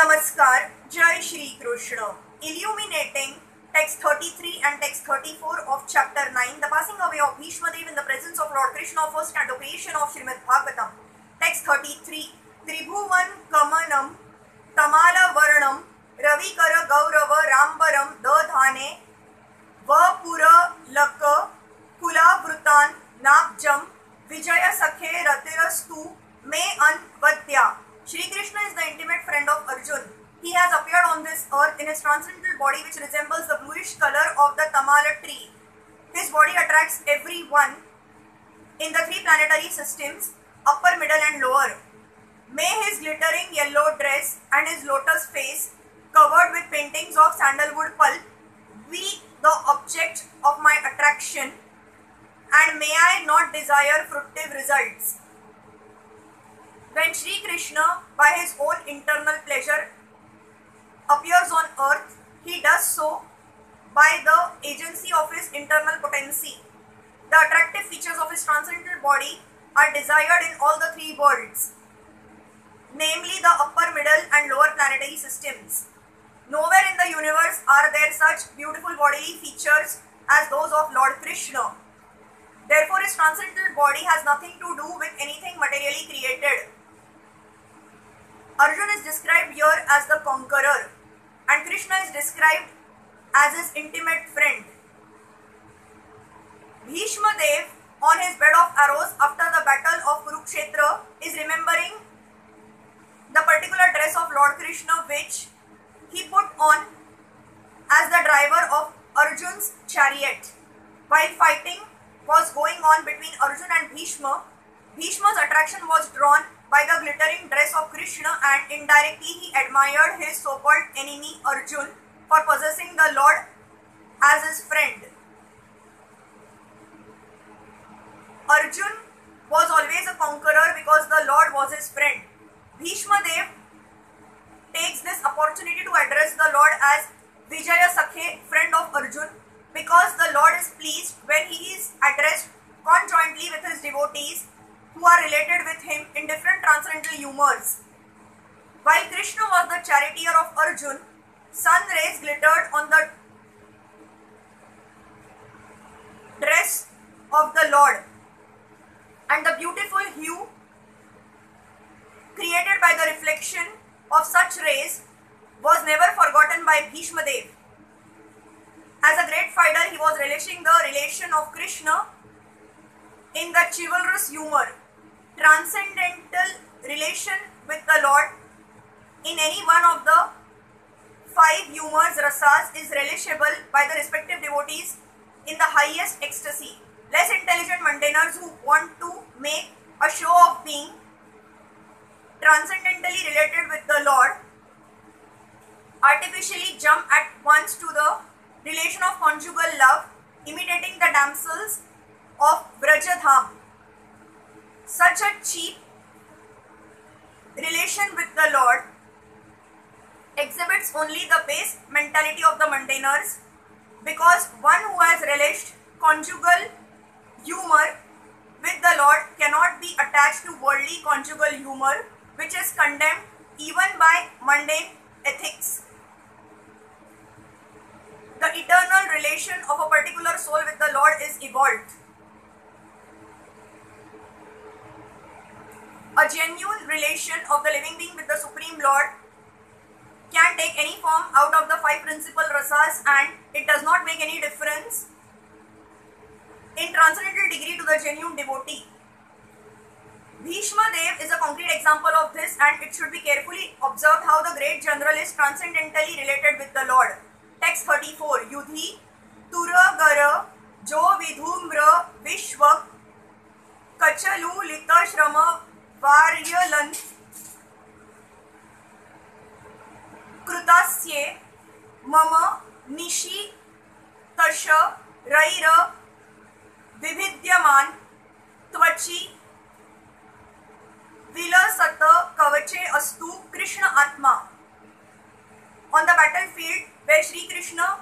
Namaskar, Jai Shri Krishna. Illuminating text 33 and text 34 of chapter 9, the passing away of Bhishmadev in the presence of Lord Krishna, first advocation of Srimad Bhagavatam. Text 33, Tribhuvan Kamanam, Tamala Varanam, Ravikara Gaurava Rambaram, Dadhane, Vapura Laka, Kula Vrutan, Nabjam, Vijaya Sakhe Ratirastu, Me Anvatya. Shri Krishna is the intimate friend of Arjuna. He has appeared on this earth in his transcendental body which resembles the bluish color of the tamala tree. His body attracts everyone in the three planetary systems, upper, middle and lower. May his glittering yellow dress and his lotus face covered with paintings of sandalwood pulp be the object of my attraction, and may I not desire fruitive results. When Sri Krishna, by his own internal pleasure, appears on earth, he does so by the agency of his internal potency. The attractive features of his transcendental body are desired in all the three worlds, namely the upper, middle and lower planetary systems. Nowhere in the universe are there such beautiful bodily features as those of Lord Krishna. Therefore, his transcendental body has nothing to do with anything materially created. Arjuna is described here as the conqueror, and Krishna is described as his intimate friend. Bhishma Dev, on his bed of arrows after the battle of Kurukshetra, is remembering the particular dress of Lord Krishna which he put on as the driver of Arjuna's chariot. While fighting was going on between Arjuna and Bhishma, Bhishma's attraction was drawn by the glittering dress of Krishna, and indirectly he admired his so-called enemy Arjuna for possessing the Lord as his friend. Arjuna was always a conqueror because the Lord was his friend. Bhishma Dev takes this opportunity to address the Lord as Vijaya Sakhe, friend of Arjuna, because the Lord is pleased when he is addressed conjointly with his devotees who are related with him in different transcendental humors. While Krishna was the charioteer of Arjuna, sun rays glittered on the dress of the Lord, and the beautiful hue created by the reflection of such rays was never forgotten by Bhishma Dev. As a great fighter, he was relishing the relation of Krishna in the chivalrous humor. Transcendental relation with the Lord in any one of the five humors, rasas, is relishable by the respective devotees in the highest ecstasy. Less intelligent mundaners who want to make a show of being transcendentally related with the Lord artificially jump at once to the relation of conjugal love, imitating the damsels of Vrajadham. Such a cheap relation with the Lord exhibits only the base mentality of the mundaners, because one who has relished conjugal humor with the Lord cannot be attached to worldly conjugal humor, which is condemned even by mundane ethics. The eternal relation of a particular soul with the Lord is evolved. A genuine relation of the living being with the Supreme Lord can take any form out of the five principal rasas, and it does not make any difference in transcendental degree to the genuine devotee. Bhishma Dev is a concrete example of this, and it should be carefully observed how the great general is transcendentally related with the Lord. Text 34, Yudhi Turagara Jo Vidhumra Vishwak Kachalu Litashrama Varyalan Krutasye Mama Nishi Tasha Raira Vividyaman Tvachi Vilasata Kavache Astu Krishna Atma. On the battlefield where Sri Krishna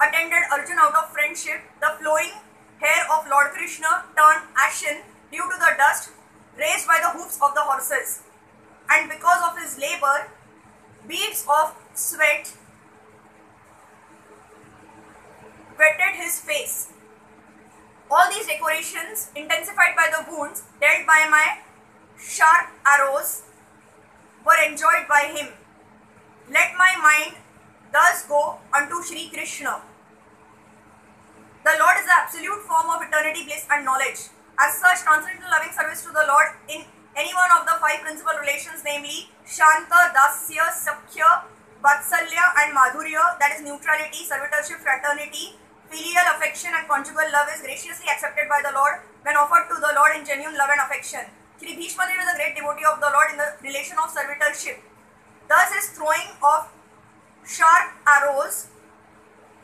attended Arjuna out of friendship, the flowing hair of Lord Krishna turned ashen due to the dust raised by the hoofs of the horses. And because of his labor, beads of sweat wetted his face. All these decorations, intensified by the wounds dealt by my sharp arrows, were enjoyed by him. Let my mind thus go unto Shri Krishna. The Lord is the absolute form of eternity, bliss and knowledge. As such, transcendental loving service to the Lord in any one of the five principal relations, namely Shanta, Dasya, Sakhya, Vatsalya and Madhurya, that is neutrality, servitorship, fraternity, filial affection and conjugal love, is graciously accepted by the Lord when offered to the Lord in genuine love and affection. Shri Bhishma Dev is a great devotee of the Lord in the relation of servitorship. Thus his throwing of sharp arrows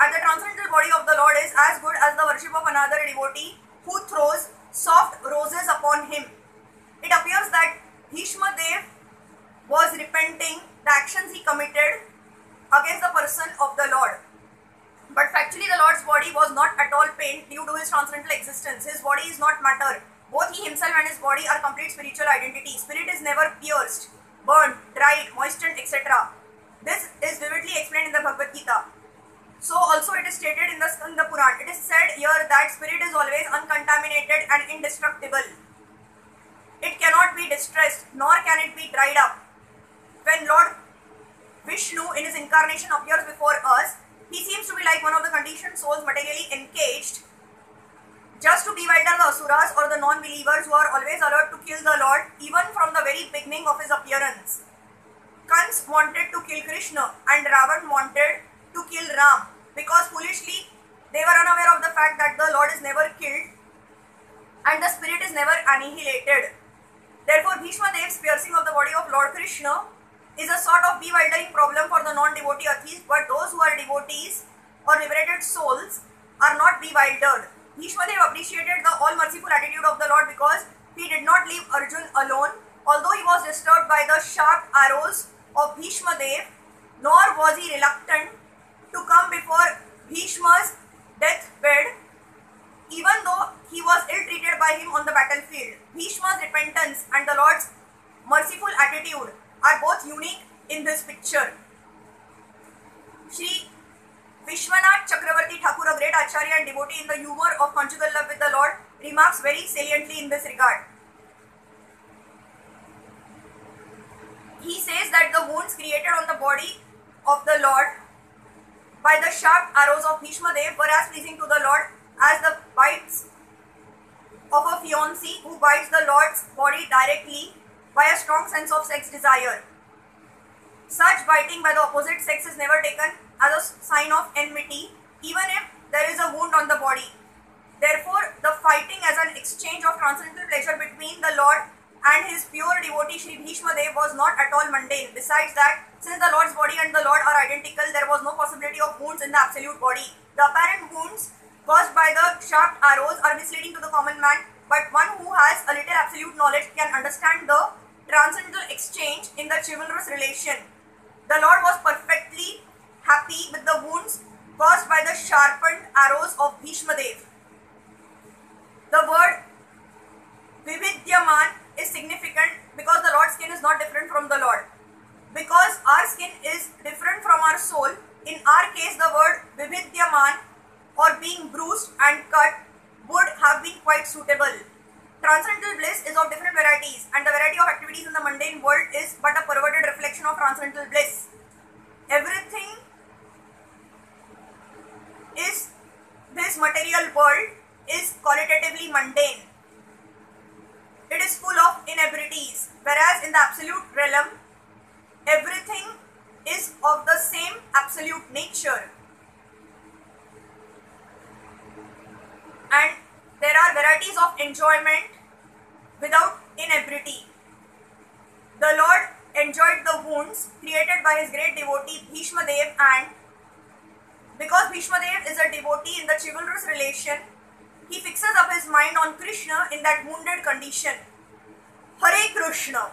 at the transcendental body of the Lord is as good as the worship of another devotee who throws soft roses upon him. It appears that Bhishma Dev was repenting the actions he committed against the person of the Lord. But factually the Lord's body was not at all pained due to his transcendental existence. His body is not matter. Both he himself and his body are complete spiritual identity. Spirit is never pierced, burnt, dried, moistened, etc. This is vividly explained in the Bhagavad Gita. So also it is stated in the Skanda Purana. It is said here that spirit is always uncontaminated and indestructible. It cannot be distressed, nor can it be dried up. When Lord Vishnu in his incarnation appears before us, he seems to be like one of the conditioned souls materially encaged, just to bewilder the asuras or the non-believers who are always alert to kill the Lord, even from the very beginning of his appearance. Kans wanted to kill Krishna and Ravan wanted to kill Ram, because foolishly they were unaware of the fact that the Lord is never killed and the spirit is never annihilated. Therefore, Bhishma Dev's piercing of the body of Lord Krishna is a sort of bewildering problem for the non-devotee atheist, but those who are devotees or liberated souls are not bewildered. Bhishma Dev appreciated the all-merciful attitude of the Lord because he did not leave Arjuna alone, although he was disturbed by the sharp arrows of Bhishma Dev, nor was he reluctant to come before Bhishma's deathbed, even though he was ill-treated by him on the battlefield. Bhishma's repentance and the Lord's merciful attitude are both unique in this picture. Shri Vishwanath Chakravarti Thakur, a great acharya and devotee in the humour of conjugal love with the Lord, remarks very saliently in this regard. He says that the wounds created on the body of the Lord by the sharp arrows of Bhishma Dev were as pleasing to the Lord as the bites of a fiancé who bites the Lord's body directly by a strong sense of sex desire. Such biting by the opposite sex is never taken as a sign of enmity, even if there is a wound on the body. Therefore, the fighting as an exchange of transcendental pleasure between the Lord and his pure devotee Shri Bhishma Dev was not at all mundane. Besides that, since the Lord's body and the Lord are identical, there was no possibility of wounds in the absolute body. The apparent wounds caused by the sharp arrows are misleading to the common man, but one who has a little absolute knowledge can understand the transcendental exchange in the chivalrous relation. The Lord was perfectly happy with the wounds caused by the sharpened arrows of Bhishma Dev. The word Vividyaman is significant because the Lord's skin is not different from the Lord. Because our skin is different from our soul, in our case the word Vividyaman or being bruised and cut would have been quite suitable. Transcendental bliss is of different varieties, and the variety of activities in the mundane world is but a perverted reflection of transcendental bliss. Everything is this material world is qualitatively mundane. It is full of inabilities, whereas in the absolute realm, everything is of the same absolute nature. And there are varieties of enjoyment without inability. The Lord enjoyed the wounds created by his great devotee Bhishma Dev, and because Bhishma Dev is a devotee in the chivalrous relation, he fixes up his mind on Krishna in that wounded condition. Hare Krishna!